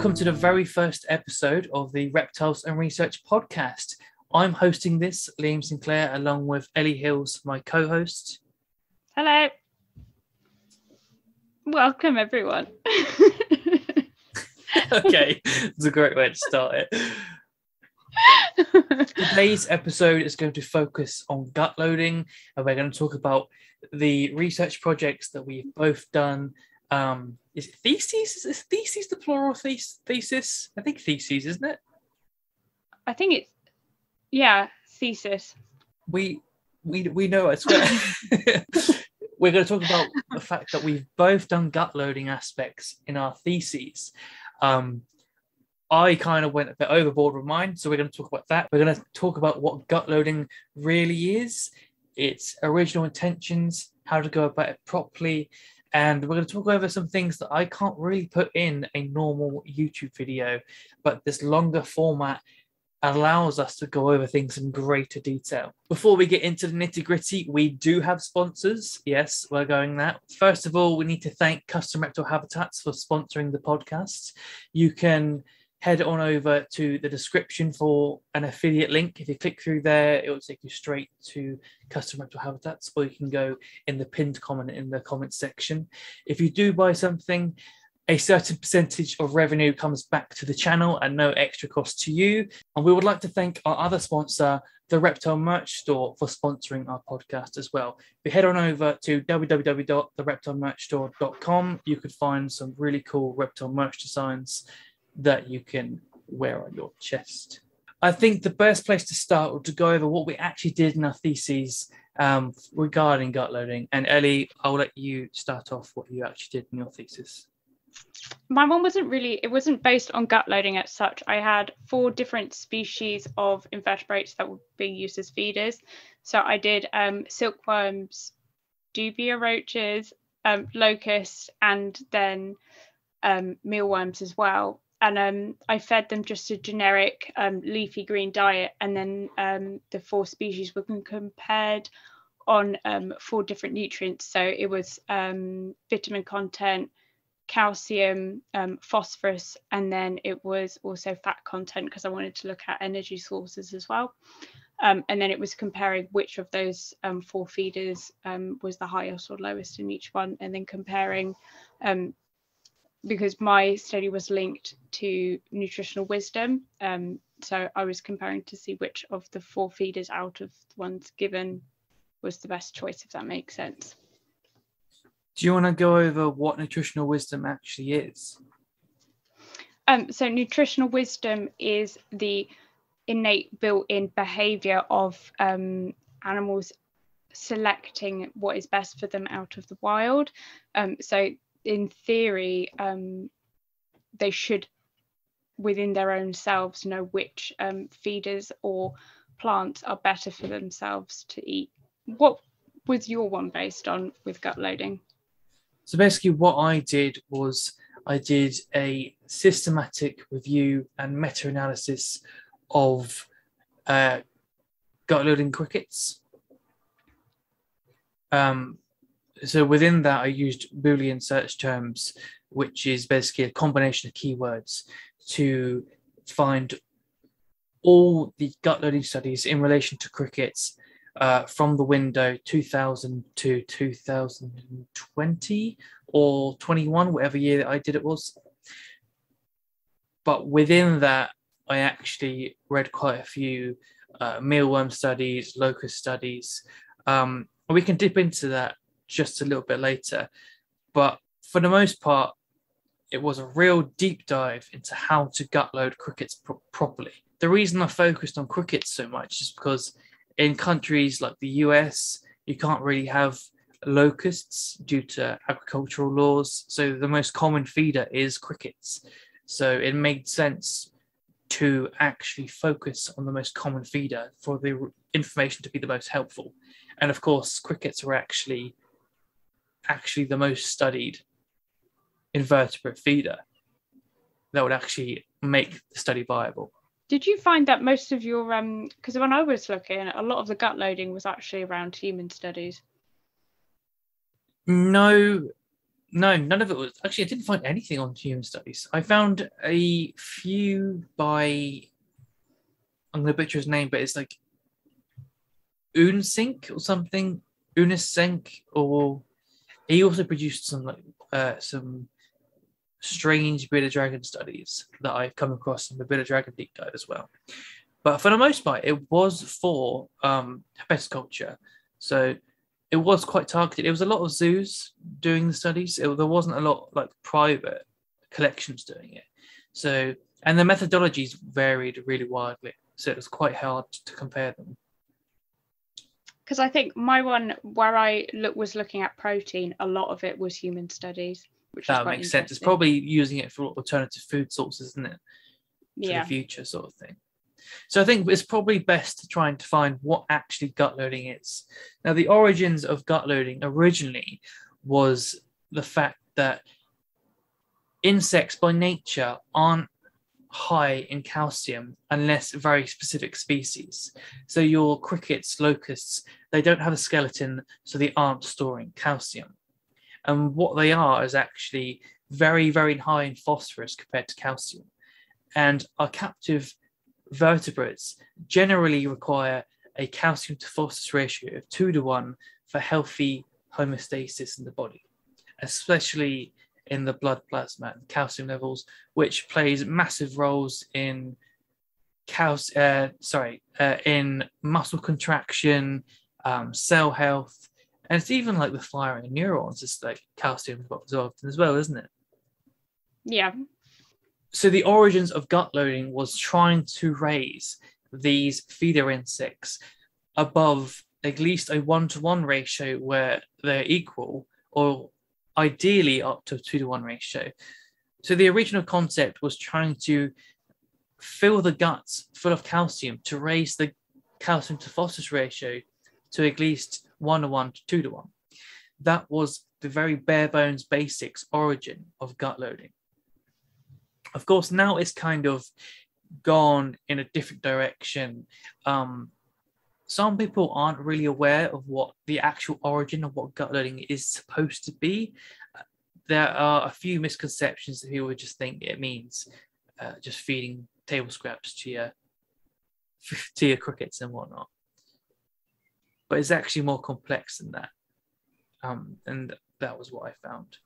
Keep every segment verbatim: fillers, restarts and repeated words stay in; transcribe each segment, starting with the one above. Welcome to the very first episode of the Reptiles and Research podcast. I'm hosting this, Liam Sinclair, along with Ellie Hills, my co-host. Hello. Welcome, everyone. Okay, that's a great way to start it. Today's episode is going to focus on gut loading, and we're going to talk about the research projects that we've both done. Um, is it theses? Is theses the plural thesis? I think theses, isn't it? I think it's, yeah, thesis. We we we know, I swear. We're going to talk about the fact that we've both done gut loading aspects in our theses. Um, I kind of went a bit overboard with mine, so we're going to talk about that. We're going to talk about what gut loading really is, its original intentions, how to go about it properly, and we're going to talk over some things that I can't really put in a normal YouTube video, but this longer format allows us to go over things in greater detail. Before we get into the nitty-gritty, we do have sponsors. Yes, we're going that. First of all, we need to thank Custom Reptile Habitats for sponsoring the podcast. You can head on over to the description for an affiliate link. If you click through there, it will take you straight to Custom Reptile Habitats, or you can go in the pinned comment in the comments section. If you do buy something, a certain percentage of revenue comes back to the channel and no extra cost to you. And we would like to thank our other sponsor, The Reptile Merch Store, for sponsoring our podcast as well. If you head on over to w w w dot the reptile merch store dot com, you could find some really cool reptile merch designs that you can wear on your chest. I think the best place to start would to go over what we actually did in our theses um, regarding gut loading. And Ellie, I'll let you start off what you actually did in your thesis. My one wasn't really, it wasn't based on gut loading as such. I had four different species of invertebrates that were being used as feeders. So I did um, silkworms, dubia roaches, um, locusts, and then um, mealworms as well. And um, I fed them just a generic um, leafy green diet. And then um, the four species were compared on um, four different nutrients. So it was um, vitamin content, calcium, um, phosphorus, and then it was also fat content, because I wanted to look at energy sources as well. Um, and then it was comparing which of those um, four feeders um, was the highest or lowest in each one, and then comparing, um, because my study was linked to nutritional wisdom. Um, so I was comparing to see which of the four feeders out of the ones given was the best choice, if that makes sense. Do you want to go over what nutritional wisdom actually is? Um, so nutritional wisdom is the innate built-in behaviour of um, animals selecting what is best for them out of the wild. Um, so in theory, um, they should, within their own selves, know which um, feeders or plants are better for themselves to eat. What was your one based on with gut loading? So basically what I did was I did a systematic review and meta-analysis of uh, gut loading crickets. Um, so within that, I used Boolean search terms, which is basically a combination of keywords to find all the gut loading studies in relation to crickets Uh, from the window two thousand to two thousand twenty or twenty-one, whatever year that I did it was. But within that, I actually read quite a few uh, mealworm studies, locust studies. Um, and we can dip into that just a little bit later. But for the most part, it was a real deep dive into how to gut load crickets pro- properly. The reason I focused on crickets so much is because in countries like the U S, you can't really have locusts due to agricultural laws. So the most common feeder is crickets. So it made sense to actually focus on the most common feeder for the information to be the most helpful. And of course, crickets are actually, actually the most studied invertebrate feeder that would actually make the study viable. Did you find that most of your, um, because when I was looking, a lot of the gut loading was actually around human studies? No, No, none of it was. Actually, I didn't find anything on human studies. I found a few by, I'm going to butcher his name, but it's like Unsink or something. Unisink, or he also produced some like uh, some strange bearded dragon studies that I've come across in the bearded dragon deep dive as well. But for the most part, it was for um, herpetoculture culture. So it was quite targeted. It was a lot of zoos doing the studies. It, there wasn't a lot like private collections doing it. So, and the methodologies varied really widely. So it was quite hard to compare them. Because I think my one where I look, was looking at protein, a lot of it was human studies. Which that makes sense. It's probably using it for alternative food sources, isn't it? Yeah. For the future sort of thing. So I think it's probably best to try and find what actually gut loading is. Now, the origins of gut loading originally was the fact that insects by nature aren't high in calcium unless very specific species. So your crickets, locusts, they don't have a skeleton, so they aren't storing calcium. And what they are is actually very, very high in phosphorus compared to calcium. And our captive vertebrates generally require a calcium to phosphorus ratio of two to one for healthy homeostasis in the body, especially in the blood plasma and calcium levels, which plays massive roles in calc- uh, sorry, uh, in muscle contraction, um, cell health, and it's even like the firing of neurons. It's like calcium absorbed as well, isn't it? Yeah. So the origins of gut loading was trying to raise these feeder insects above at least a one-to-one ratio where they're equal, or ideally up to a two-to-one ratio. So the original concept was trying to fill the guts full of calcium to raise the calcium to phosphorus ratio to at least one-to-one to two-to-one. That was the very bare-bones basics origin of gut loading. Of course, now it's kind of gone in a different direction. Um, some people aren't really aware of what the actual origin of what gut loading is supposed to be. There are a few misconceptions that people would just think it means uh, just feeding table scraps to your, to your crickets and whatnot. But it's actually more complex than that. Um, and that was what I found.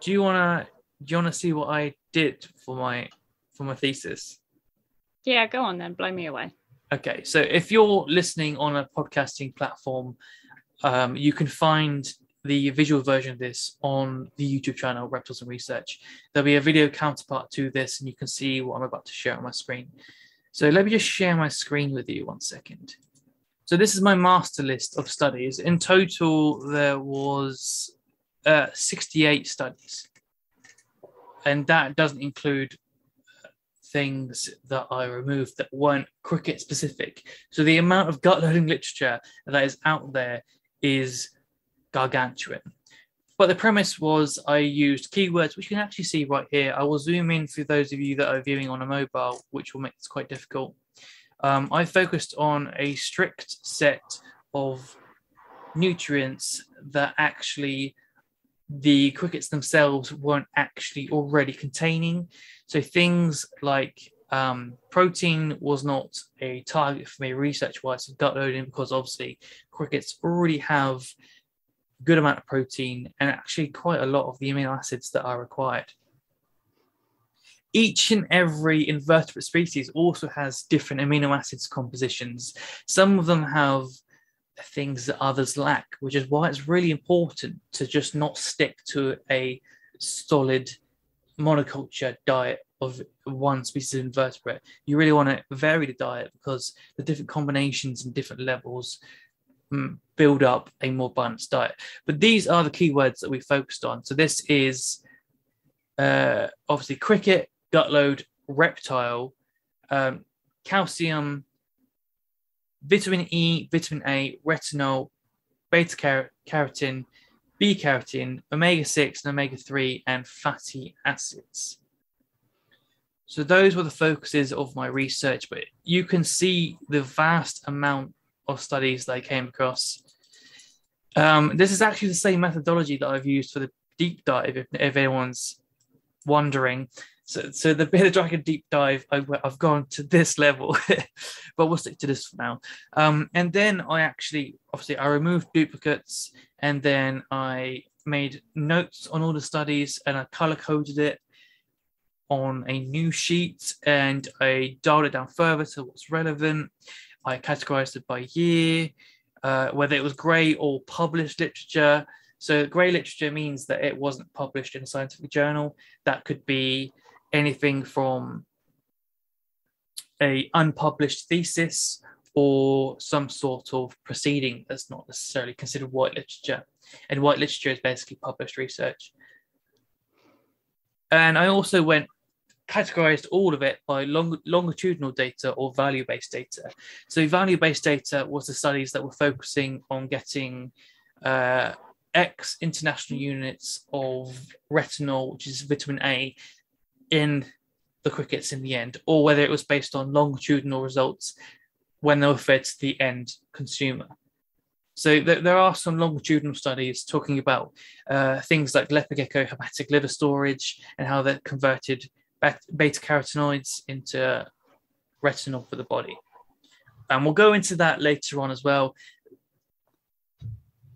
Do you want to... Do you want to see what I did for my for my thesis? Yeah, go on then. Blow me away. Okay, so if you're listening on a podcasting platform, um, you can find the visual version of this on the YouTube channel, Reptiles and Research. There'll be a video counterpart to this, and you can see what I'm about to share on my screen. So let me just share my screen with you one second. So this is my master list of studies. In total, there was uh, sixty-eight studies. And that doesn't include things that I removed that weren't cricket specific. So the amount of gut loading literature that is out there is gargantuan. But the premise was I used keywords, which you can actually see right here. I will zoom in for those of you that are viewing on a mobile, which will make this quite difficult. Um, I focused on a strict set of nutrients that actually the crickets themselves weren't actually already containing. So things like um, protein was not a target for me research-wise of gut loading, because obviously crickets already have a good amount of protein and actually quite a lot of the amino acids that are required. Each and every invertebrate species also has different amino acids compositions. Some of them have things that others lack, which is why it's really important to just not stick to a solid monoculture diet of one species of invertebrate. You really want to vary the diet, because the different combinations and different levels build up a more balanced diet. But these are the keywords that we focused on. So this is uh, obviously cricket, gut load, reptile, um, calcium, vitamin E, vitamin A, retinol, beta-carotene, B-carotene, omega six and omega three, and fatty acids. So those were the focuses of my research, but you can see the vast amount of studies that I came across. Um, this is actually the same methodology that I've used for the deep dive, if, if anyone's wondering. So, so the bearded dragon deep dive, I, I've gone to this level, but we'll stick to this for now. Um, and then I actually, obviously, I removed duplicates, and then I made notes on all the studies, and I color-coded it on a new sheet, and I dialed it down further to what's relevant. I categorized it by year, uh, whether it was grey or published literature. So grey literature means that it wasn't published in a scientific journal. That could be anything from an unpublished thesis or some sort of proceeding that's not necessarily considered white literature. And white literature is basically published research. And I also went categorized all of it by long, longitudinal data or value-based data. So value-based data was the studies that were focusing on getting uh, X international units of retinol, which is vitamin A, in the crickets in the end, or whether it was based on longitudinal results when they were fed to the end consumer. So th there are some longitudinal studies talking about uh, things like leopard gecko hepatic liver storage and how that converted beta-carotenoids into retinol for the body. And we'll go into that later on as well.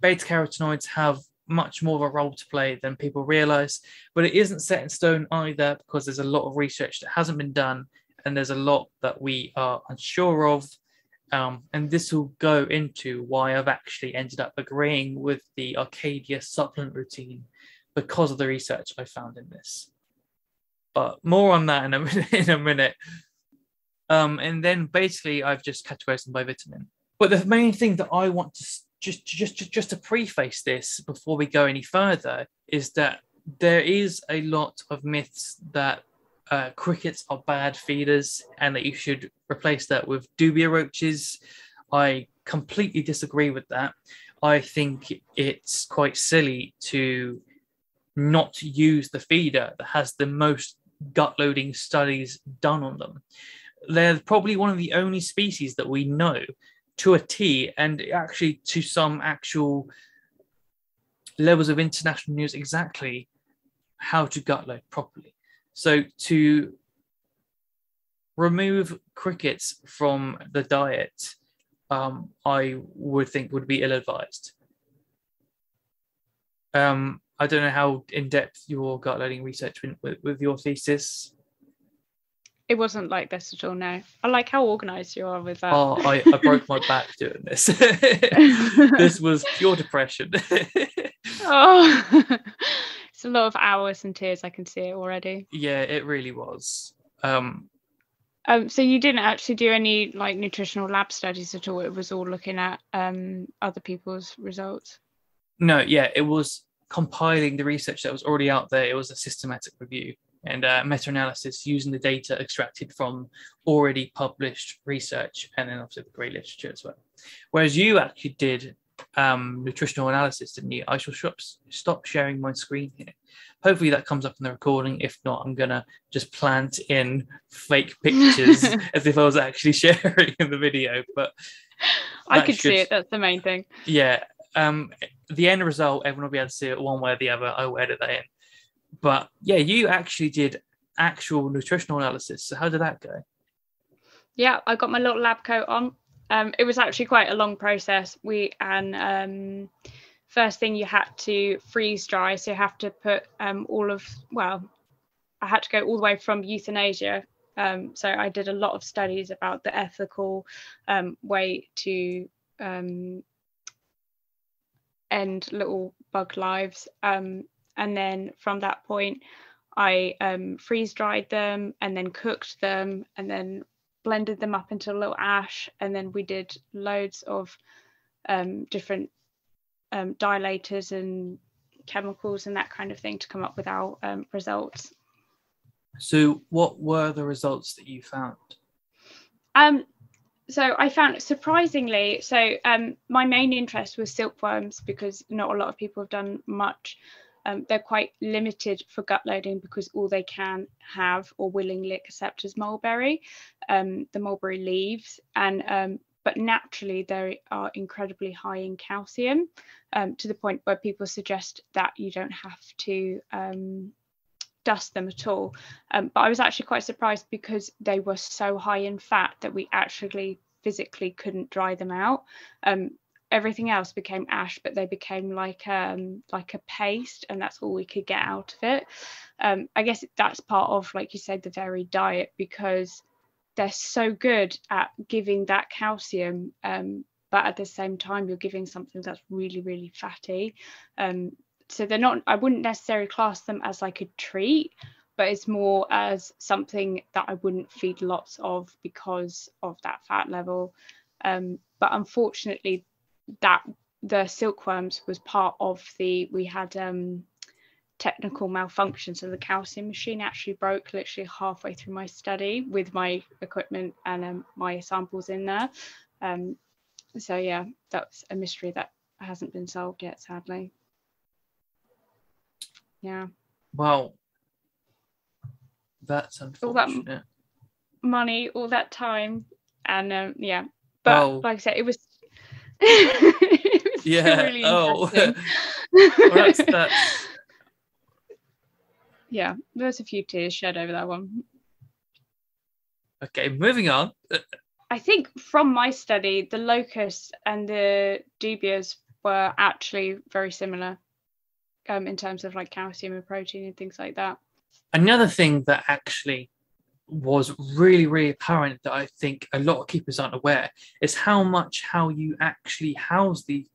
Beta-carotenoids have much more of a role to play than people realize, but it isn't set in stone either, because there's a lot of research that hasn't been done, and there's a lot that we are unsure of. Um, and this will go into why I've actually ended up agreeing with the Arcadia supplement routine because of the research I found in this. But more on that in a minute. In a minute. Um, and then basically I've just categorized them by vitamin. But the main thing that I want to just, just, just to preface this before we go any further is that there is a lot of myths that Uh, crickets are bad feeders and that you should replace that with dubia roaches. I completely disagree with that. I think it's quite silly to not use the feeder that has the most gut-loading studies done on them. They're probably one of the only species that we know to a T, and actually to some actual levels of international news, exactly how to gut load properly. So to remove crickets from the diet, um, I would think would be ill-advised. Um, I don't know how in-depth your gut loading research went with, with your thesis. It wasn't like this at all, no. I like how organised you are with that. Oh, I, I broke my back doing this. This was pure depression. Oh. It's a lot of hours and tears. I can see it already. Yeah, it really was. Um, um, so you didn't actually do any like nutritional lab studies at all. It was all looking at um, other people's results. No, yeah, it was compiling the research that was already out there. It was a systematic review and uh, meta-analysis using the data extracted from already published research, and then obviously the grey literature as well. Whereas you actually did um nutritional analysis, didn't you? I shall stop sharing my screen here. Hopefully that comes up in the recording. If not, I'm gonna just plant in fake pictures as if I was actually sharing in the video, but I could should... see it. That's the main thing. Yeah, um the end result, everyone will be able to see it one way or the other. I will edit that in. But yeah, you actually did actual nutritional analysis. So how did that go? Yeah, I got my little lab coat on. Um, it was actually quite a long process. We and um, first thing, you had to freeze dry, so you have to put um, all of well, I had to go all the way from euthanasia. Um, so I did a lot of studies about the ethical um, way to um, end little bug lives, um, and then from that point, I um, freeze dried them and then cooked them and then blended them up into a little ash, and then we did loads of um, different um, dilators and chemicals and that kind of thing to come up with our um, results. So what were the results that you found? Um, so I found, surprisingly, so um, my main interest was silkworms, because not a lot of people have done much. Um, they're quite limited for gut loading because all they can have or willingly accept is mulberry, um, the mulberry leaves. And um, but naturally they are incredibly high in calcium, um, to the point where people suggest that you don't have to um, dust them at all. Um, but I was actually quite surprised because they were so high in fat that we actually physically couldn't dry them out. Um, everything else became ash, but they became like um like a paste, and that's all we could get out of it. um I guess that's part of, like you said, the varied diet, because they're so good at giving that calcium, um but at the same time you're giving something that's really, really fatty. Um so they're not, I wouldn't necessarily class them as like a treat, but it's more as something that I wouldn't feed lots of because of that fat level. Um but unfortunately, that the silkworms was part of the, we had um technical malfunction, so the calcium machine actually broke literally halfway through my study with my equipment and um, my samples in there. Um so yeah, that's a mystery that hasn't been solved yet, sadly. Yeah, well, that's unfortunate. All that money, all that time, and um yeah, but well, like I said, it was it was yeah really oh well, that's, that's... yeah, there's a few tears shed over that one. Okay, moving on. I think from my study the locusts and the dubias were actually very similar, um in terms of like calcium and protein and things like that. Another thing that actually was really, really apparent that I think a lot of keepers aren't aware is how much how you actually house the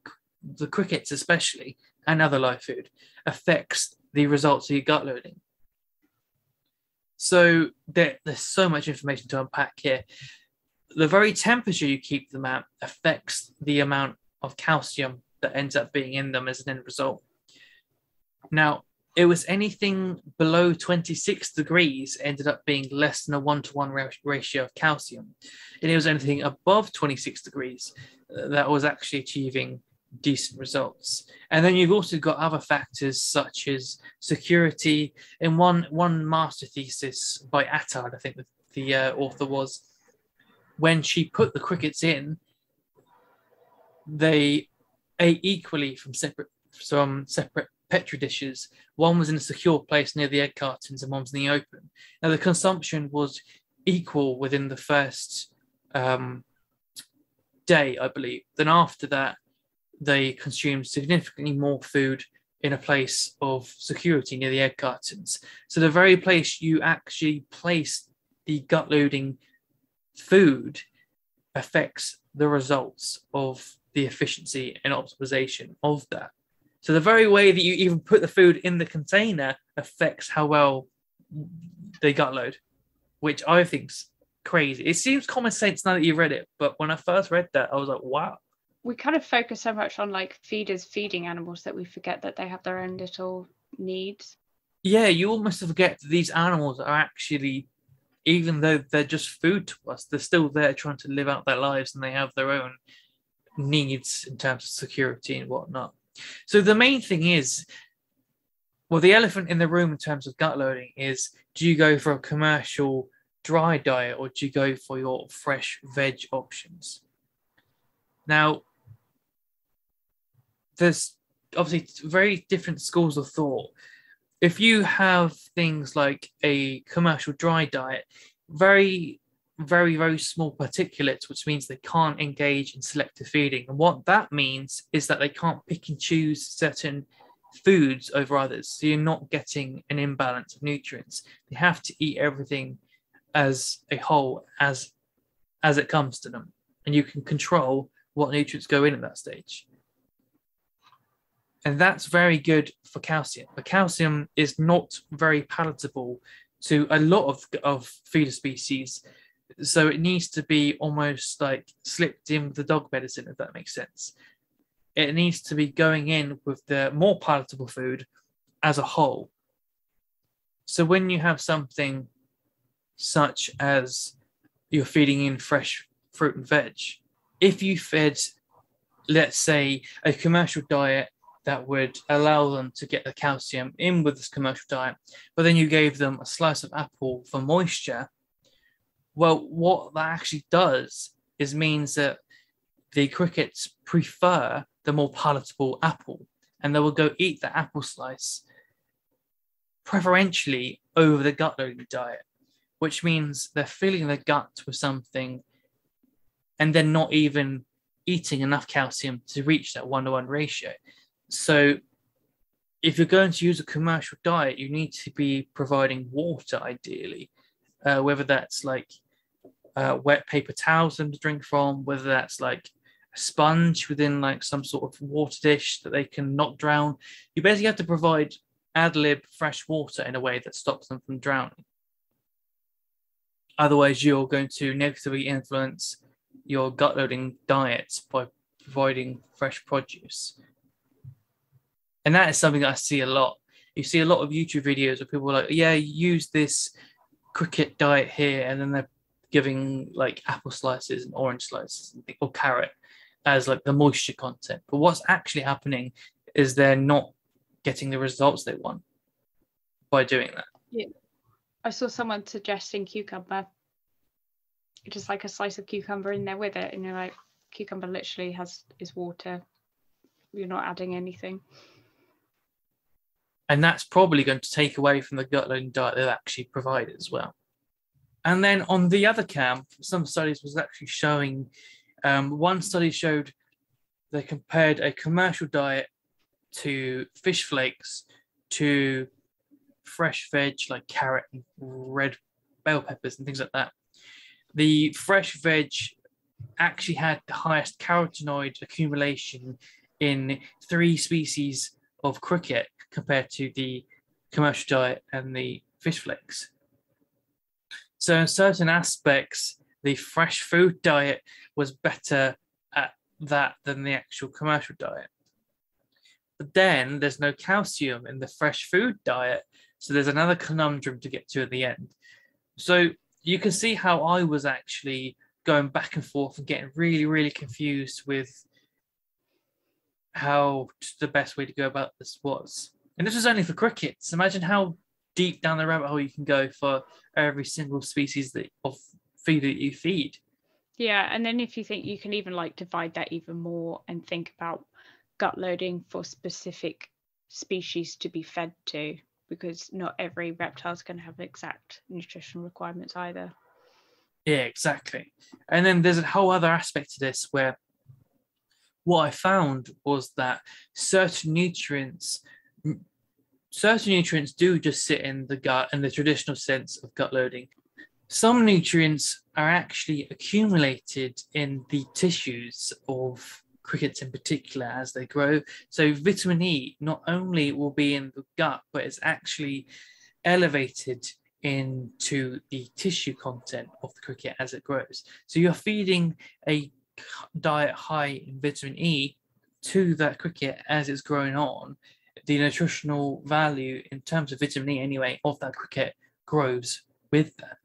the crickets, especially, and other live food affects the results of your gut loading. So there, there's so much information to unpack here. The very temperature you keep them at affects the amount of calcium that ends up being in them as an end result. Now, it was anything below twenty-six degrees ended up being less than a one-to-one ratio of calcium. And it was anything above twenty-six degrees that was actually achieving decent results. And then you've also got other factors such as security. In one, one master thesis by Attard, I think the, the uh, author was, when she put the crickets in, they ate equally from separate, from separate Petri dishes. One was in a secure place near the egg cartons and one was in the open. Now, the consumption was equal within the first um, day, I believe. Then after that, they consumed significantly more food in a place of security near the egg cartons. So the very place you actually place the gut-loading food affects the results of the efficiency and optimization of that. So the very way that you even put the food in the container affects how well they gut load, which I think's crazy. It seems common sense now that you've read it, but when I first read that, I was like, wow. We kind of focus so much on like feeders feeding animals that we forget that they have their own little needs. Yeah, you almost forget that these animals are actually, even though they're just food to us, they're still there trying to live out their lives, and they have their own needs in terms of security and whatnot. So the main thing is, well, the elephant in the room in terms of gut loading is, do you go for a commercial dry diet or do you go for your fresh veg options? Now, there's obviously very different schools of thought. If you have things like a commercial dry diet, very, very, very small particulates, which means they can't engage in selective feeding. And what that means is that they can't pick and choose certain foods over others. So you're not getting an imbalance of nutrients. They have to eat everything as a whole, as, as it comes to them. And you can control what nutrients go in at that stage. And that's very good for calcium. But calcium is not very palatable to a lot of, of feeder species. So it needs to be almost like slipped in with the dog medicine, if that makes sense. It needs to be going in with the more palatable food as a whole. So when you have something such as you're feeding in fresh fruit and veg, if you fed, let's say, a commercial diet that would allow them to get the calcium in with this commercial diet, but then you gave them a slice of apple for moisture, well, what that actually does is means that the crickets prefer the more palatable apple, and they will go eat the apple slice preferentially over the gut-loading diet, which means they're filling the gut with something and they're not even eating enough calcium to reach that one-to-one ratio. So if you're going to use a commercial diet, you need to be providing water, ideally, uh, whether that's like uh, wet paper towels for them to drink from, whether that's like a sponge within like some sort of water dish that they can not drown. You basically have to provide ad lib fresh water in a way that stops them from drowning. Otherwise, you're going to negatively influence your gut-loading diets by providing fresh produce. And that is something that I see a lot. You see a lot of YouTube videos where people are like, yeah, use this cricket diet here. And then they're giving like apple slices and orange slices or carrot as like the moisture content. But what's actually happening is they're not getting the results they want by doing that. Yeah. I saw someone suggesting cucumber, just like a slice of cucumber in there with it. And you're like, cucumber literally has is water. You're not adding anything. And that's probably going to take away from the gut-loading diet they've actually provided as well. And then on the other camp, some studies was actually showing, um, one study showed they compared a commercial diet to fish flakes to fresh veg like carrot and red bell peppers and things like that. The fresh veg actually had the highest carotenoid accumulation in three species of cricket compared to the commercial diet and the fish flakes. So in certain aspects, the fresh food diet was better at that than the actual commercial diet. But then there's no calcium in the fresh food diet. So there's another conundrum to get to at the end. So you can see how I was actually going back and forth and getting really, really confused with how the best way to go about this was. And this was only for crickets. Imagine how deep down the rabbit hole you can go for every single species that of food that you feed. Yeah, and then if you think you can even like divide that even more and think about gut loading for specific species to be fed to, because not every reptile is going to have exact nutritional requirements either. Yeah, exactly. And then there's a whole other aspect to this where what I found was that certain nutrients, certain nutrients do just sit in the gut in the traditional sense of gut loading. Some nutrients are actually accumulated in the tissues of crickets in particular as they grow. So vitamin E not only will be in the gut, but it's actually elevated into the tissue content of the cricket as it grows. So you're feeding a diet high in vitamin E to that cricket as it's growing on, the nutritional value in terms of vitamin E anyway of that cricket grows with that.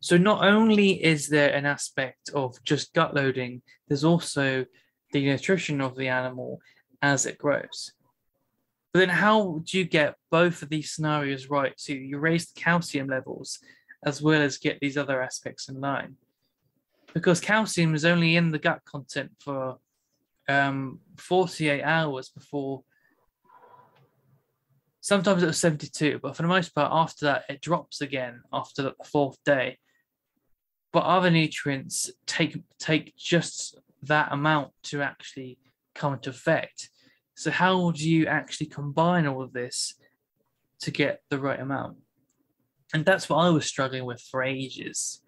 So not only is there an aspect of just gut loading, there's also the nutrition of the animal as it grows. But then how do you get both of these scenarios right? So you raise the calcium levels as well as get these other aspects in line. Because calcium is only in the gut content for um, forty-eight hours before, sometimes it was seventy-two, but for the most part, after that, it drops again after the fourth day. But other nutrients take, take just that amount to actually come into effect. So how do you actually combine all of this to get the right amount? And that's what I was struggling with for ages.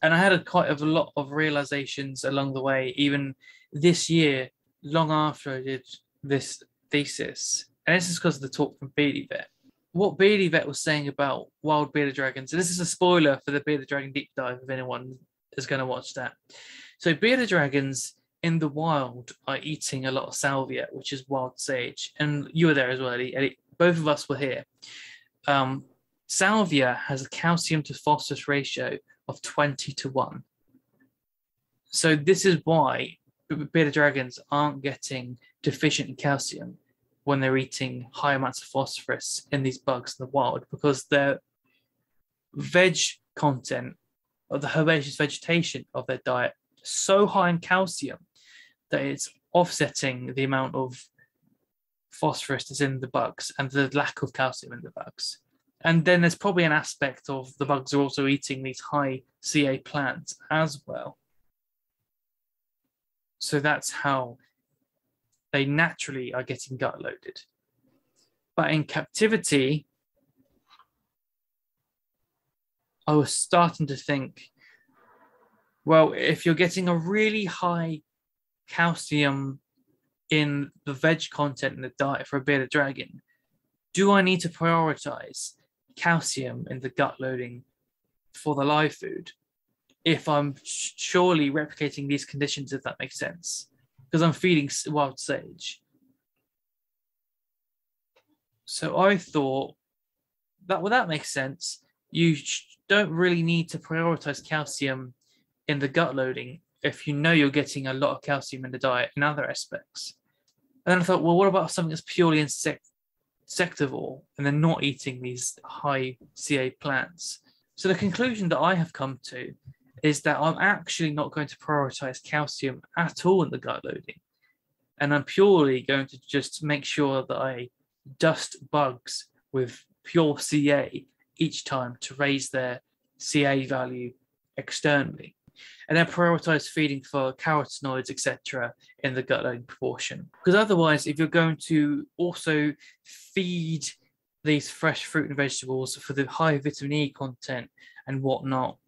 And I had a quite of a lot of realizations along the way, even this year, long after I did this thesis. And this is because of the talk from Beardy Vet. What Beardy Vet was saying about wild bearded dragons, and this is a spoiler for the bearded dragon deep dive if anyone is going to watch that. So bearded dragons in the wild are eating a lot of salvia, which is wild sage. And you were there as well, Ellie. Both of us were here. Um, salvia has a calcium to phosphorus ratio of twenty to one. So this is why bearded dragons aren't getting deficient in calcium when they're eating high amounts of phosphorus in these bugs in the wild, because their veg content or the herbaceous vegetation of their diet so high in calcium that it's offsetting the amount of phosphorus that's in the bugs and the lack of calcium in the bugs. And then there's probably an aspect of the bugs are also eating these high C A plants as well. So that's how they naturally are getting gut loaded. But in captivity, I was starting to think, well, if you're getting a really high calcium in the veg content in the diet for a bearded dragon, do I need to prioritize calcium in the gut loading for the live food if I'm surely replicating these conditions, if that makes sense? Because I'm feeding wild sage. So I thought that, well, that makes sense. You don't really need to prioritize calcium in the gut loading if you know you're getting a lot of calcium in the diet and other aspects. And then I thought, well, what about something that's purely insect insectivore and they're not eating these high C A plants? So the conclusion that I have come to is that I'm actually not going to prioritize calcium at all in the gut loading. And I'm purely going to just make sure that I dust bugs with pure C A each time to raise their C A value externally. And then prioritize feeding for carotenoids, et cetera, in the gut loading proportion. Because otherwise, if you're going to also feed these fresh fruit and vegetables for the high vitamin E content and whatnot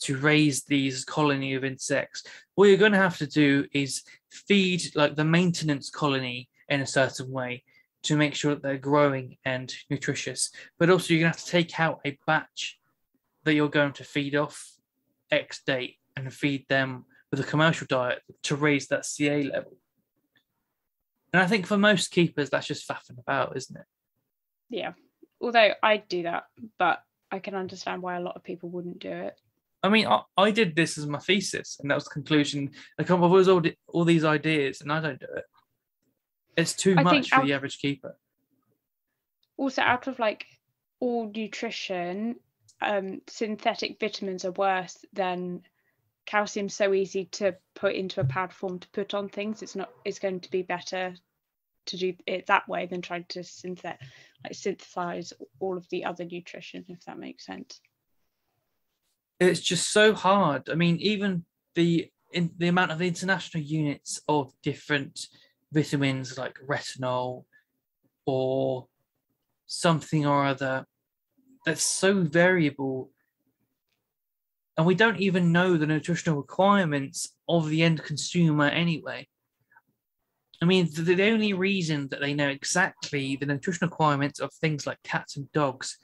to raise these colony of insects, what you're going to have to do is feed like the maintenance colony in a certain way to make sure that they're growing and nutritious. But also you're going to have to take out a batch that you're going to feed off X date and feed them with a commercial diet to raise that C A level. And I think for most keepers, that's just faffing about, isn't it? Yeah. Although I do that, but I can understand why a lot of people wouldn't do it. I mean, I, I did this as my thesis, and that was the conclusion. I come up with all, the, all these ideas, and I don't do it. It's too I much for out, the average keeper. Also, out of like all nutrition, um, synthetic vitamins are worse than calcium. So easy to put into a powder form to put on things. It's not. It's going to be better to do it that way than trying to synthet, like synthesize all of the other nutrition, if that makes sense. It's just so hard. I mean, even the in, the amount of international units of different vitamins like retinol or something or other, that's so variable. And we don't even know the nutritional requirements of the end consumer anyway. I mean, the, the only reason that they know exactly the nutritional requirements of things like cats and dogs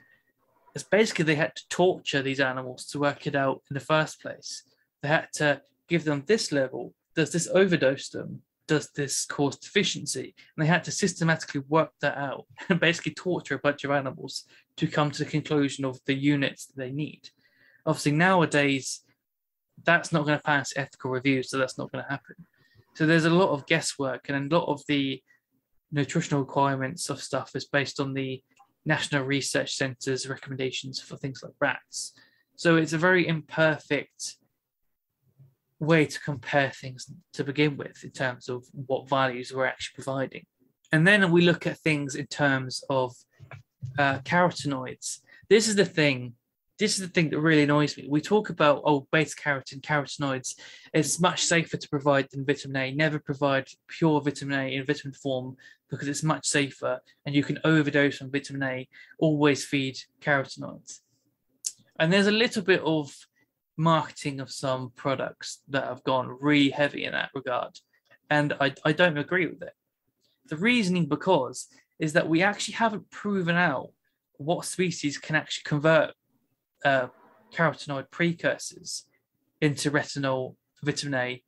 is basically they had to torture these animals to work it out in the first place. They had to give them this level. Does this overdose them? Does this cause deficiency? And they had to systematically work that out and basically torture a bunch of animals to come to the conclusion of the units that they need. Obviously, nowadays, that's not going to pass ethical review, so that's not going to happen. So there's a lot of guesswork, and a lot of the nutritional requirements of stuff is based on the National Research Centre's recommendations for things like rats. So it's a very imperfect way to compare things to begin with in terms of what values we're actually providing. And then we look at things in terms of uh, carotenoids. This is the thing. This is the thing that really annoys me. We talk about, oh, beta-carotene, carotenoids. It's much safer to provide than vitamin A. Never provide pure vitamin A in vitamin form because it's much safer and you can overdose on vitamin A. Always feed carotenoids. And there's a little bit of marketing of some products that have gone really heavy in that regard, and I, I don't agree with it. The reasoning because is that we actually haven't proven out what species can actually convert uh, carotenoid precursors into retinol, vitamin A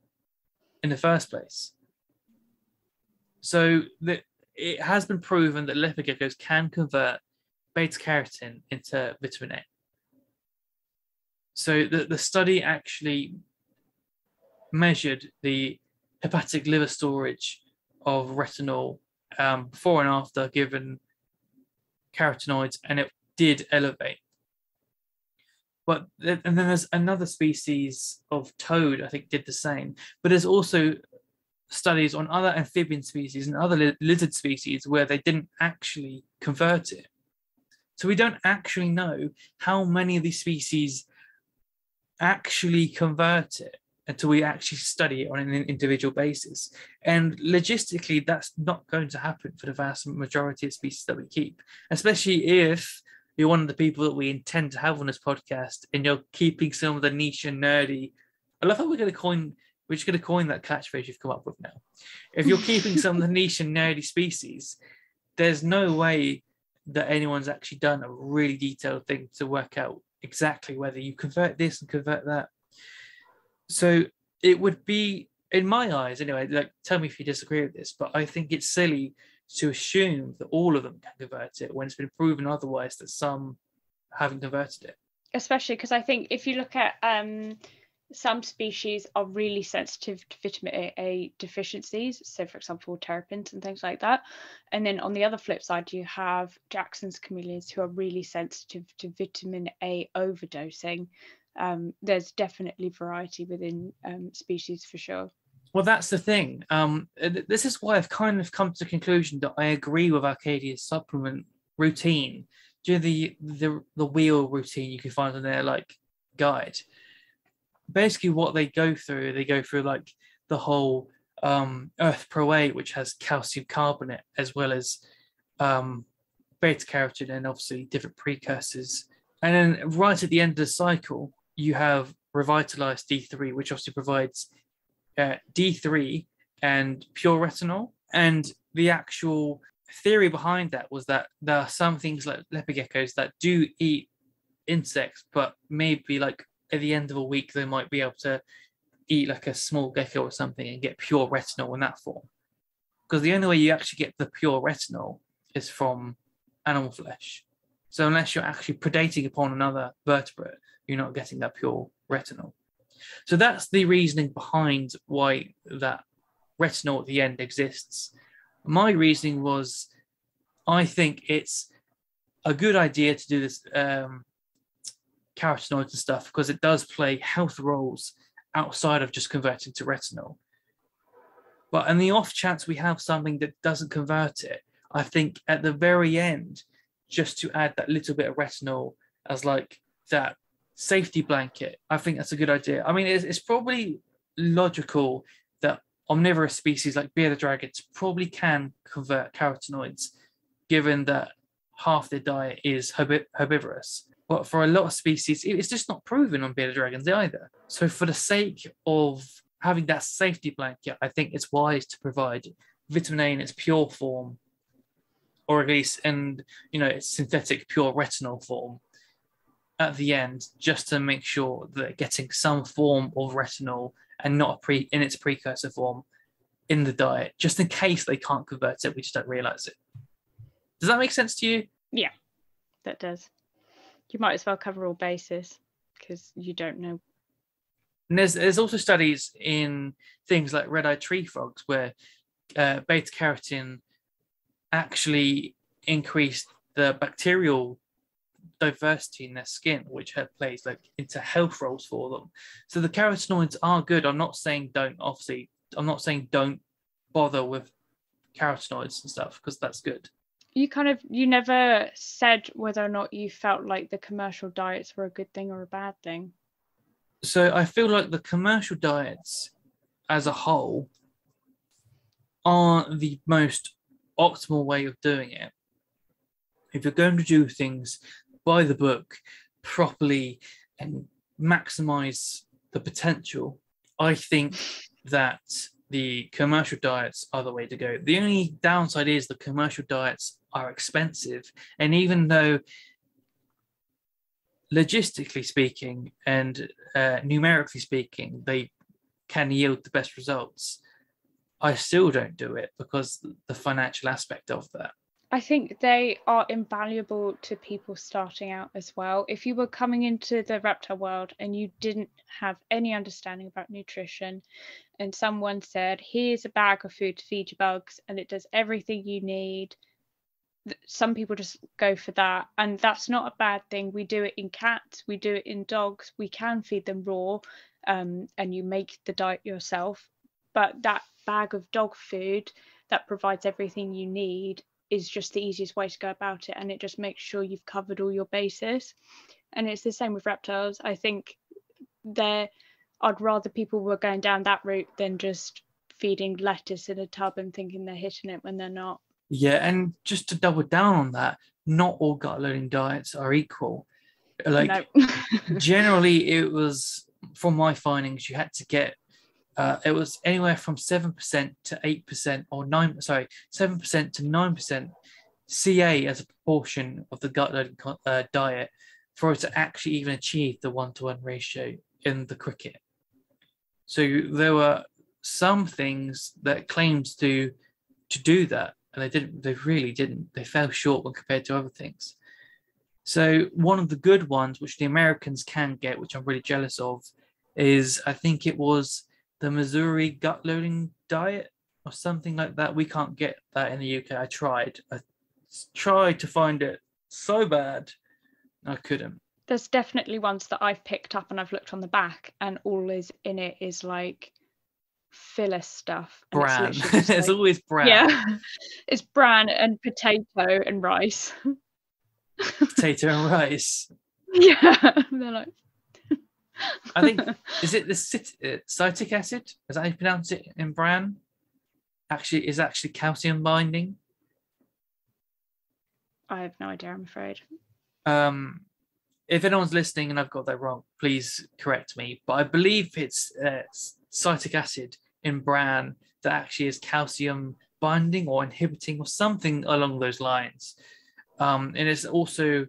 in the first place. So that it has been proven that leopard geckos can convert beta-carotene into vitamin A. So the, the study actually measured the hepatic liver storage of retinol um, before and after given carotenoids, and it did elevate. But and then there's another species of toad, I think, did the same. But there's also studies on other amphibian species and other li lizard species where they didn't actually convert it. So we don't actually know how many of these species actually convert it until we actually study it on an individual basis. And logistically, that's not going to happen for the vast majority of species that we keep, especially if you're one of the people that we intend to have on this podcast and you're keeping some of the niche and nerdy. I love how we're going to coin, we're just going to coin that catchphrase you've come up with now. If you're keeping some of the niche and nerdy species, there's no way that anyone's actually done a really detailed thing to work out exactly whether you convert this and convert that. So it would be, in my eyes anyway, like, tell me if you disagree with this, but I think it's silly to assume that all of them can convert it when it's been proven otherwise that some haven't converted it. Especially because I think if you look at um, some species are really sensitive to vitamin A deficiencies, so for example terrapins and things like that. And then on the other flip side, you have Jackson's chameleons who are really sensitive to vitamin A overdosing. Um, there's definitely variety within um, species for sure. Well, that's the thing. Um, this is why I've kind of come to the conclusion that I agree with Arcadia's supplement routine. Do the, the the wheel routine you can find on their like guide. Basically, what they go through, they go through like the whole um, Earth Proate, which has calcium carbonate, as well as um, beta carotene and obviously different precursors. And then right at the end of the cycle, you have revitalized D three, which obviously provides Uh, D three and pure retinol. And the actual theory behind that was that there are some things like leopard geckos that do eat insects, but maybe like at the end of a week they might be able to eat like a small gecko or something and get pure retinol in that form, because the only way you actually get the pure retinol is from animal flesh. So unless you're actually predating upon another vertebrate, you're not getting that pure retinol. So that's the reasoning behind why that retinol at the end exists. My reasoning was, I think it's a good idea to do this um, carotenoids and stuff because it does play health roles outside of just converting to retinol. But in the off chance we have something that doesn't convert it, I think at the very end, just to add that little bit of retinol as like that safety blanket, I think that's a good idea. I mean, it's, it's probably logical that omnivorous species like bearded dragons probably can convert carotenoids, given that half their diet is herbivorous. But for a lot of species, it's just not proven on bearded dragons either. So for the sake of having that safety blanket, I think it's wise to provide vitamin A in its pure form, or at least, and you know, its synthetic pure retinol form at the end, just to make sure that getting some form of retinol and not a pre in its precursor form in the diet, just in case they can't convert it, we just don't realize it. Does that make sense to you? Yeah, that does. You might as well cover all bases because you don't know. And there's, there's also studies in things like red-eyed tree frogs where uh, beta carotene actually increased the bacterial diversity in their skin, which plays like into health roles for them. So the carotenoids are good. I'm not saying don't, obviously I'm not saying don't bother with carotenoids and stuff, because that's good. You kind of, you never said whether or not you felt like the commercial diets were a good thing or a bad thing. So I feel like the commercial diets as a whole aren't the most optimal way of doing it. If you're going to do things by the book properly and maximize the potential, I think that the commercial diets are the way to go. The only downside is the commercial diets are expensive. And even though logistically speaking and uh, numerically speaking, they can yield the best results, I still don't do it because the financial aspect of that. I think they are invaluable to people starting out as well. If you were coming into the reptile world and you didn't have any understanding about nutrition and someone said, here's a bag of food to feed your bugs and it does everything you need, some people just go for that, and that's not a bad thing. We do it in cats, we do it in dogs. We can feed them raw, um, and you make the diet yourself. But that bag of dog food that provides everything you need is just the easiest way to go about it, and it just makes sure you've covered all your bases. And it's the same with reptiles. I think they're, I'd rather people were going down that route than just feeding lettuce in a tub and thinking they're hitting it when they're not. Yeah, and just to double down on that, not all gut-loading diets are equal. Like, no. Generally, it was, from my findings, you had to get, uh, it was anywhere from seven percent to eight percent or nine, sorry, seven percent to nine percent C A as a proportion of the gut-loading uh, diet for it to actually even achieve the one-to-one ratio in the cricket. So there were some things that claims to to do that, and they didn't. They really didn't. They fell short when compared to other things. So one of the good ones, which the Americans can get, which I'm really jealous of, is I think it was the Missouri gut loading diet or something like that. We can't get that in the U K. I tried. I tried to find it so bad, I couldn't. There's definitely ones that I've picked up and I've looked on the back, and all is in it is like filler stuff. Bran. It's, like, it's always bran. Yeah, it's bran and potato and rice. Potato and rice. Yeah, they're like. I think is it the cit- uh, citric acid? Is that how you pronounce it in bran? Actually, is actually calcium binding. I have no idea, I'm afraid. Um, if anyone's listening and I've got that wrong, please correct me. But I believe it's uh, citric acid in bran that actually is calcium binding or inhibiting or something along those lines. Um, and it's also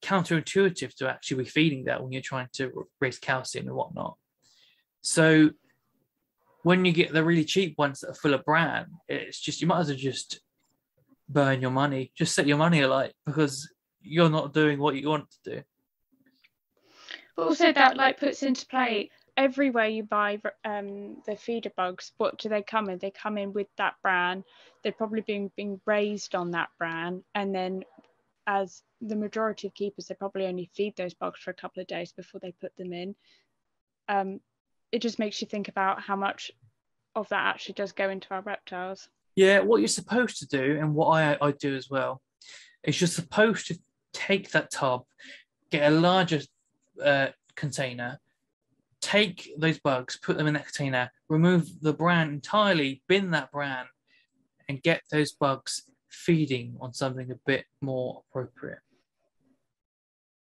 counterintuitive to actually be feeding that when you're trying to raise calcium and whatnot. So when you get the really cheap ones that are full of bran, it's just you might as well just burn your money, just set your money alight, because you're not doing what you want to do. Also, that like puts into play everywhere you buy um, the feeder bugs. What do they come in? They come in with that bran. They're probably being being raised on that bran, and then as the majority of keepers, they probably only feed those bugs for a couple of days before they put them in. Um, it just makes you think about how much of that actually does go into our reptiles. Yeah, what you're supposed to do, and what I, I do as well, is you're supposed to take that tub, get a larger uh, container, take those bugs, put them in that container, remove the bran entirely, bin that bran, and get those bugs feeding on something a bit more appropriate.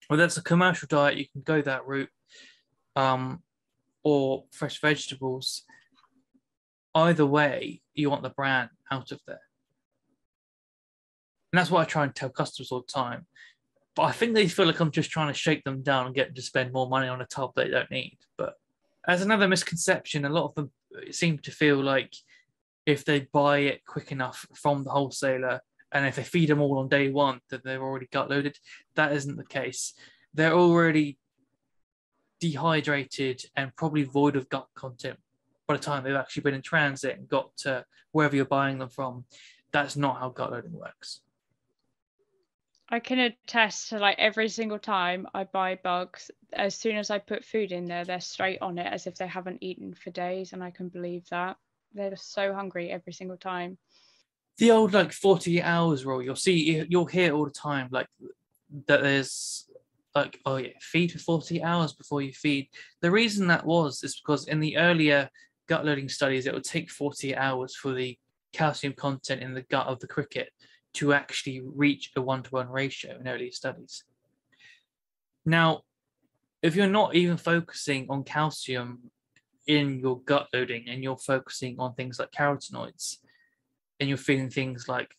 Well, that's a commercial diet. You can go that route, um, or fresh vegetables. Either way, you want the bran out of there. And that's what I try and tell customers all the time. But I think they feel like I'm just trying to shake them down and get them to spend more money on a tub they don't need. But as another misconception, a lot of them seem to feel like if they buy it quick enough from the wholesaler and if they feed them all on day one, that they're already gut loaded. That isn't the case. They're already dehydrated and probably void of gut content by the time they've actually been in transit and got to wherever you're buying them from. That's not how gut loading works. I can attest to, like, every single time I buy bugs, as soon as I put food in there, they're straight on it as if they haven't eaten for days, and I can believe that. They're just so hungry every single time. The old, like, forty-eight hours rule, you'll see, you'll hear all the time, like, that there's, like, oh, yeah, feed for forty hours before you feed. The reason that was is because in the earlier gut-loading studies, it would take forty hours for the calcium content in the gut of the cricket to actually reach a one-to-one ratio in early studies. Now, if you're not even focusing on calcium in your gut loading and you're focusing on things like carotenoids and you're feeding things like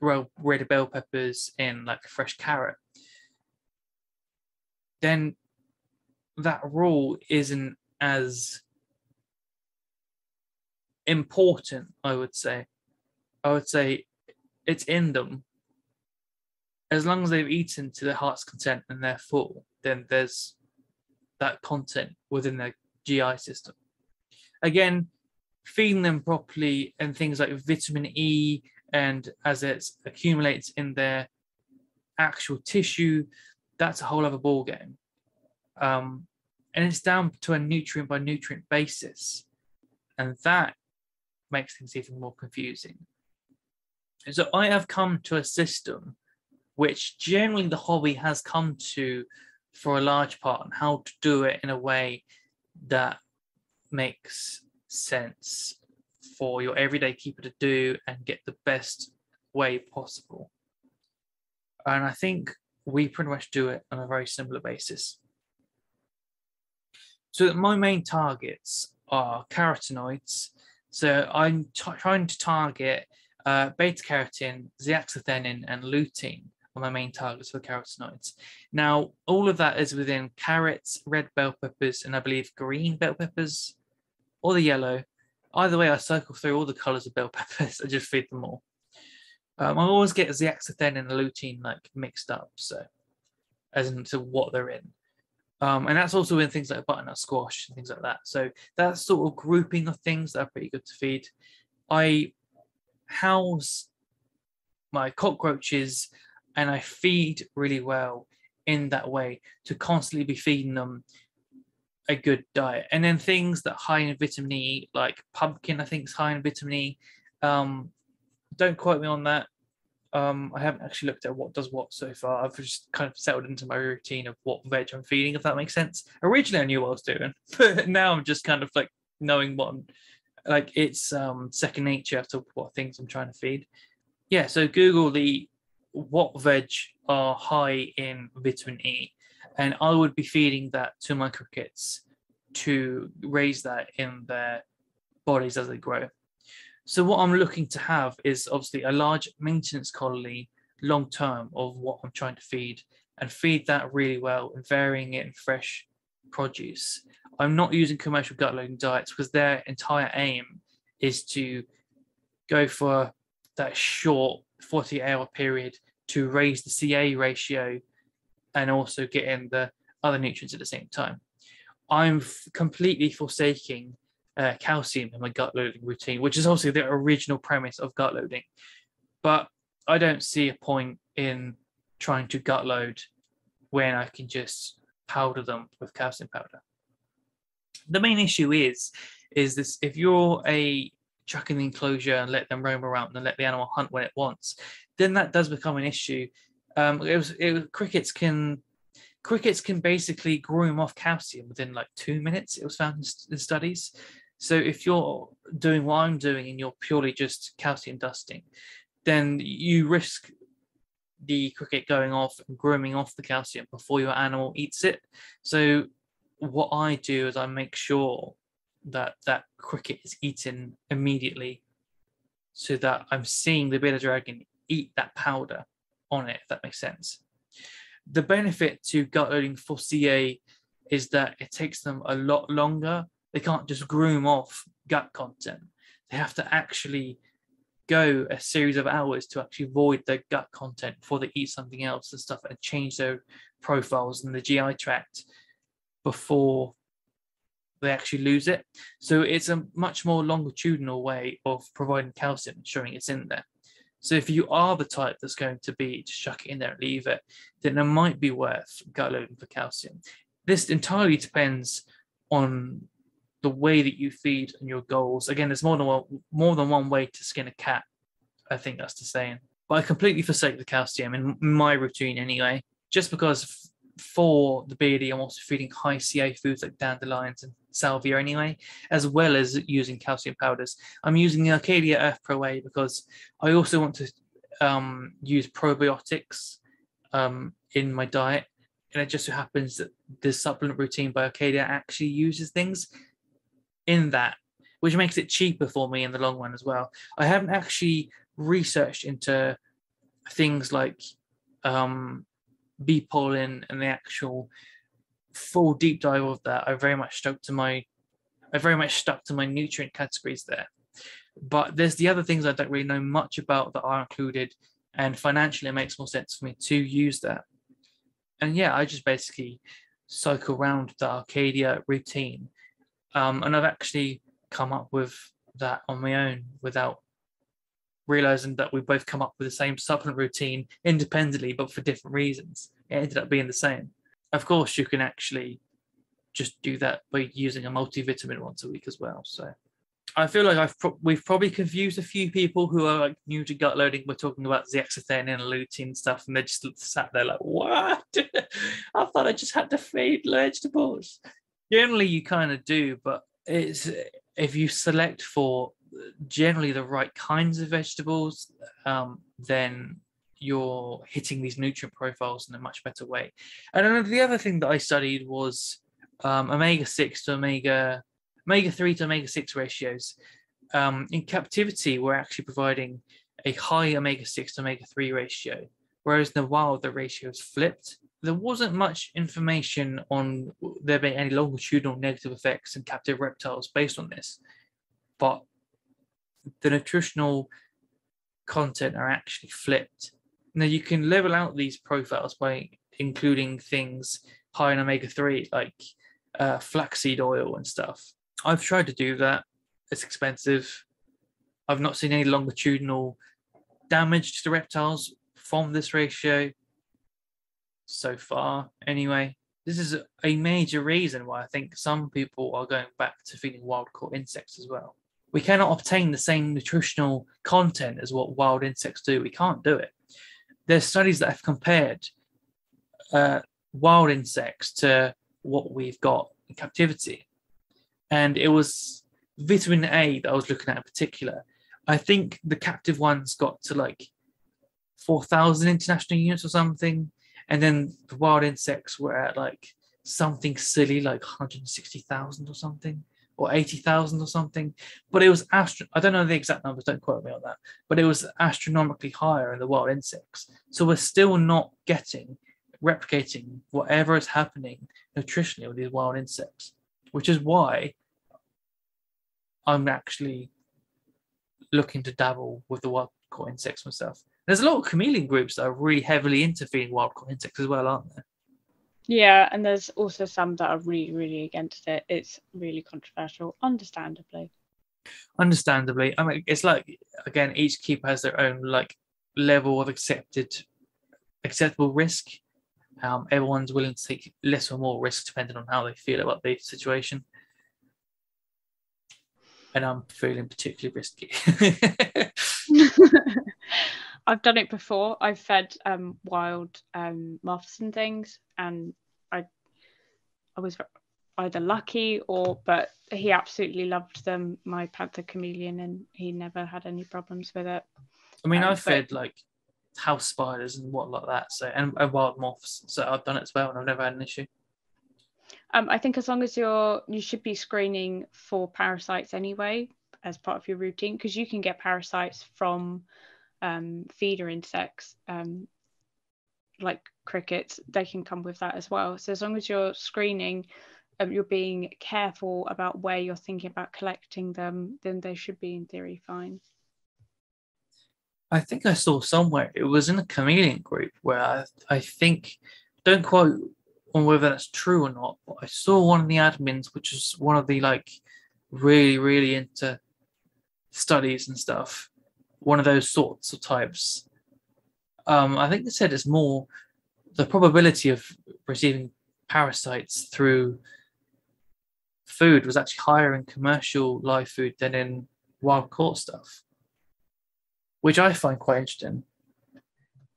red bell peppers and like fresh carrot, then that rule isn't as important, I would say. I would say it's in them. As long as they've eaten to their heart's content and they're full, then there's that content within their G I system. Again, feeding them properly and things like vitamin E And as it accumulates in their actual tissue, that's a whole other ball game. Um, and it's down to a nutrient by nutrient basis. And that makes things even more confusing. So I have come to a system which generally the hobby has come to for a large part, and how to do it in a way that makes sense for your everyday keeper to do and get the best way possible. And I think we pretty much do it on a very similar basis. So my main targets are carotenoids. So I'm trying to target uh, beta-carotene, zeaxanthin, and lutein are my main targets for carotenoids. Now, all of that is within carrots, red bell peppers, and I believe green bell peppers, or the yellow. Either way, I cycle through all the colours of bell peppers. I just feed them all. Um, I always get zeaxanthin and lutein like mixed up, so as into what they're in. Um, and that's also in things like butternut squash and things like that. So that sort of grouping of things that are pretty good to feed. I house my cockroaches and I feed really well in that way to constantly be feeding them a good diet. And then things that are high in vitamin E, like pumpkin, I think is high in vitamin E. Um, don't quote me on that. Um, I haven't actually looked at what does what so far. I've just kind of settled into my routine of what veg I'm feeding, if that makes sense. Originally, I knew what I was doing, but now I'm just kind of like knowing what I'm, like it's um, second nature to what things I'm trying to feed. Yeah, so Google the what veg are high in vitamin E, and I would be feeding that to my crickets to raise that in their bodies as they grow. So what I'm looking to have is obviously a large maintenance colony long term of what I'm trying to feed, and feed that really well and varying it in fresh produce. I'm not using commercial gut loading diets because their entire aim is to go for that short forty-eight hour period to raise the C A ratio and also get in the other nutrients at the same time. I'm completely forsaking Uh, calcium in my gut loading routine, which is also the original premise of gut loading. But I don't see a point in trying to gut load when I can just powder them with calcium powder. The main issue is, is this: if you're a chuck in the enclosure and let them roam around and let the animal hunt when it wants, then that does become an issue. Um, it was, it was, crickets can crickets can basically groom off calcium within like two minutes. It was found in studies. So if you're doing what I'm doing and you're purely just calcium dusting, then you risk the cricket going off and grooming off the calcium before your animal eats it. So what I do is I make sure that that cricket is eaten immediately so that I'm seeing the beta dragon eat that powder on it, if that makes sense. The benefit to gut loading for C A is that it takes them a lot longer. They can't just groom off gut content. They have to actually go a series of hours to actually void their gut content before they eat something else and stuff, and change their profiles in the G I tract before they actually lose it. So it's a much more longitudinal way of providing calcium, ensuring it's in there. So if you are the type that's going to be to chuck it in there and leave it, then it might be worth gut loading for calcium. This entirely depends on the way that you feed and your goals. Again, there's more than one, more than one way to skin a cat, I think that's the saying. But I completely forsake the calcium in my routine anyway, just because for the Beardy, I'm also feeding high C A foods like dandelions and salvia anyway, as well as using calcium powders. I'm using the Arcadia Earth Pro Whey because I also want to um, use probiotics um, in my diet. And it just so happens that this supplement routine by Arcadia actually uses things in that, which makes it cheaper for me in the long run as well. I haven't actually researched into things like um, bee pollen and the actual full deep dive of that. I very much stuck to my, I very much stuck to my nutrient categories there. But there's the other things I don't really know much about that are included, and financially it makes more sense for me to use that. And yeah, I just basically cycle around the Arcadia routine, um, and I've actually come up with that on my own without realizing that we both come up with the same supplement routine independently, but for different reasons. It ended up being the same. Of course, you can actually just do that by using a multivitamin once a week as well. So I feel like I've pro- we've probably confused a few people who are like new to gut loading. We're talking about zeaxanthin and lutein and stuff, and they just sat there like, what? I thought I just had to feed vegetables. Generally, you kind of do, but it's if you select for generally the right kinds of vegetables, um, then you're hitting these nutrient profiles in a much better way. And another, the other thing that I studied was um, omega six to omega omega three to omega six ratios. Um, in captivity, we're actually providing a high omega six to omega three ratio, whereas in the wild, the ratio is flipped. There wasn't much information on there being any longitudinal negative effects in captive reptiles based on this, but the nutritional content are actually flipped. Now, you can level out these profiles by including things high in omega three, like uh, flaxseed oil and stuff. I've tried to do that. It's expensive. I've not seen any longitudinal damage to the reptiles from this ratio so far. Anyway, this is a major reason why I think some people are going back to feeding wild-caught insects as well. We cannot obtain the same nutritional content as what wild insects do. We can't do it. There's studies that have compared uh, wild insects to what we've got in captivity. And it was vitamin A that I was looking at in particular. I think the captive ones got to like four thousand international units or something. And then the wild insects were at like something silly, like one hundred sixty thousand or something, or eighty thousand or something. But it was, astro- I don't know the exact numbers, don't quote me on that, but it was astronomically higher in the wild insects. So we're still not getting, replicating whatever is happening nutritionally with these wild insects, which is why I'm actually looking to dabble with the wild-caught insects myself. There's a lot of chameleon groups that are really heavily into feeding wild-caught insects as well, aren't there? Yeah, and there's also some that are really, really against it. It's really controversial, understandably. Understandably. I mean, it's like, again, each keeper has their own like level of accepted, acceptable risk. Um, everyone's willing to take less or more risk depending on how they feel about the situation. And I'm feeling particularly risky. I've done it before. I've fed um, wild um, muffs and things, and I I was either lucky or, but he absolutely loved them, my panther chameleon, and he never had any problems with it. I mean, um, I've but... fed like house spiders and what like that, so and, and wild moths, so I've done it as well, and I've never had an issue. Um, I think as long as you're, you should be screening for parasites anyway as part of your routine, because you can get parasites from um, feeder insects, um, like crickets. They can come with that as well. So as long as you're screening, um, you're being careful about where you're thinking about collecting them, then they should be in theory fine. I think I saw somewhere, it was in a chameleon group where I, I think, don't quote on whether that's true or not, but I saw one of the admins, which is one of the like really, really into studies and stuff, one of those sorts of types. Um, I think they said it's more the probability of receiving parasites through food was actually higher in commercial live food than in wild caught stuff, which I find quite interesting.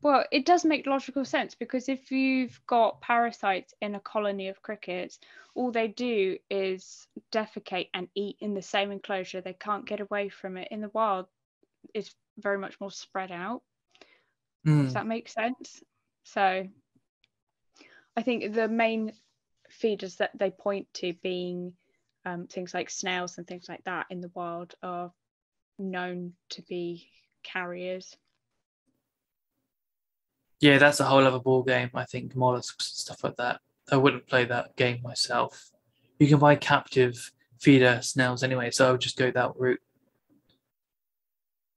Well, it does make logical sense, because if you've got parasites in a colony of crickets, all they do is defecate and eat in the same enclosure. They can't get away from it. In the wild, it's very much more spread out. Mm. Does that make sense? So I think the main feeders that they point to being um, things like snails and things like that in the wild are known to be carriers. Yeah, that's a whole other ball game. I think mollusks and stuff like that. I wouldn't play that game myself. You can buy captive feeder snails anyway, so I would just go that route.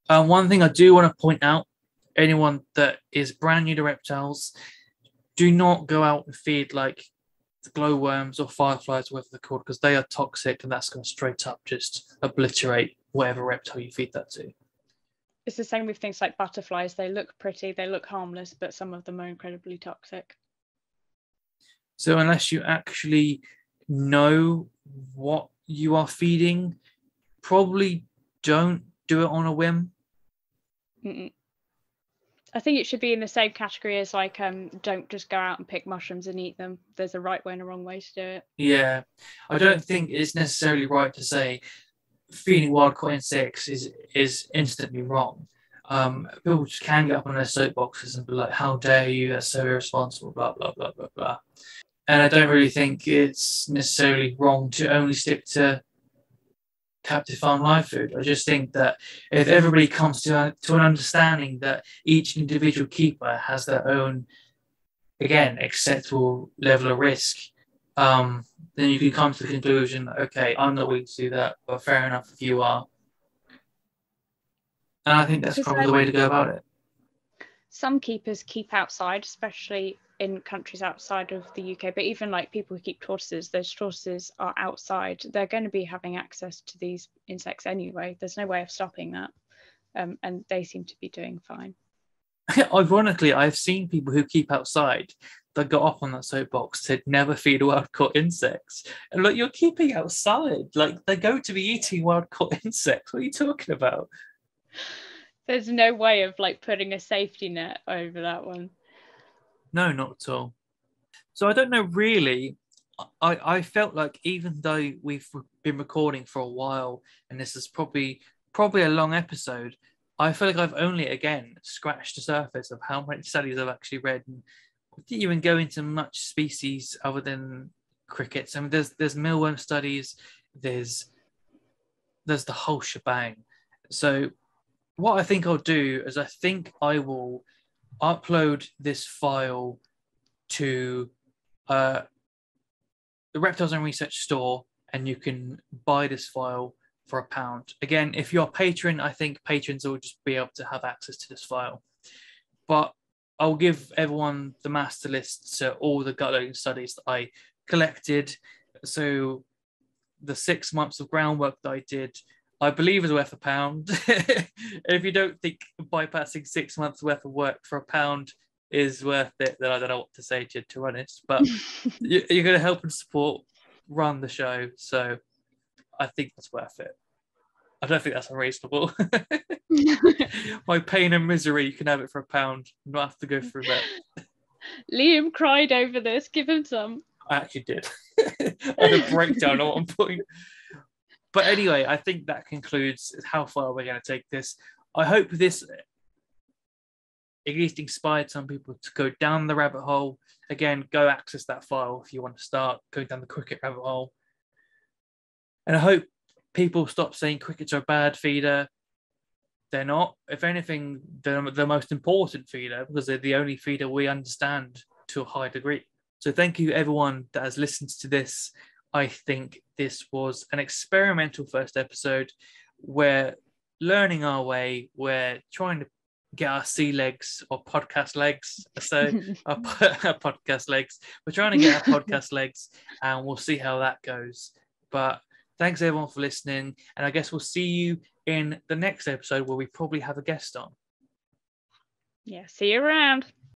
Um, one thing I do want to point out, anyone that is brand new to reptiles, do not go out and feed like the glowworms or fireflies, whatever they're called, because they are toxic, and that's going to straight up just obliterate whatever reptile you feed that to. it's the same with things like butterflies. They look pretty, they look harmless, but some of them are incredibly toxic. So unless you actually know what you are feeding, probably don't do it on a whim. Mm-mm. I think it should be in the same category as like, um, don't just go out and pick mushrooms and eat them. There's a right way and a wrong way to do it. Yeah. I don't think it's necessarily right to say feeding wild-caught insects is, is instantly wrong. Um, people just can get up on their soapboxes and be like, how dare you, that's so irresponsible, blah, blah, blah, blah, blah. And I don't really think it's necessarily wrong to only stick to captive farm live food. I just think that if everybody comes to, a, to an understanding that each individual keeper has their own, again, acceptable level of risk, um, then you can come to the conclusion, okay, I'm not willing to do that, but fair enough if you are. And I think that's probably the way to go about it. Some keepers keep outside, especially in countries outside of the U K, but even like people who keep tortoises, those tortoises are outside. They're going to be having access to these insects anyway. There's no way of stopping that. Um, and they seem to be doing fine. Ironically, I've seen people who keep outside that got off on that soapbox, said never feed wild-caught insects. And like, you're keeping outside. Like, they're going to be eating wild-caught insects. What are you talking about? There's no way of like putting a safety net over that one. No, not at all. So I don't know, really. I, I felt like even though we've been recording for a while and this is probably probably a long episode, I feel like I've only, again, scratched the surface of how many studies I've actually read. And I didn't even go into much species other than crickets. I mean, there's there's mealworm studies, there's there's the whole shebang. So what I think I'll do is I think I will upload this file to uh, the Reptiles and Research Store, and you can buy this file for a pound. Again, if you're a patron, I think patrons will just be able to have access to this file. But I'll give everyone the master list to all the gut-loading studies that I collected. So the six months of groundwork that I did, I believe is worth a pound. If you don't think bypassing six months worth of work for a pound is worth it, then I don't know what to say to you, to be honest. But you're going to help and support run the show, so I think that's worth it. I don't think that's unreasonable. My pain and misery, you can have it for a pound. You don't have to go through that. Liam cried over this. Give him some. I actually did. I had a breakdown at one point. But anyway, I think that concludes how far we're going to take this. I hope this at least inspired some people to go down the rabbit hole. Again, go access that file if you want to start going down the cricket rabbit hole. And I hope people stop saying crickets are a bad feeder. They're not. If anything, they're the most important feeder because they're the only feeder we understand to a high degree. So thank you, everyone that has listened to this. I think this was an experimental first episode. We're learning our way. We're trying to get our sea legs or podcast legs. So our, our podcast legs. We're trying to get our podcast legs, and we'll see how that goes. But thanks everyone for listening. And I guess we'll see you in the next episode where we probably have a guest on. Yeah, see you around.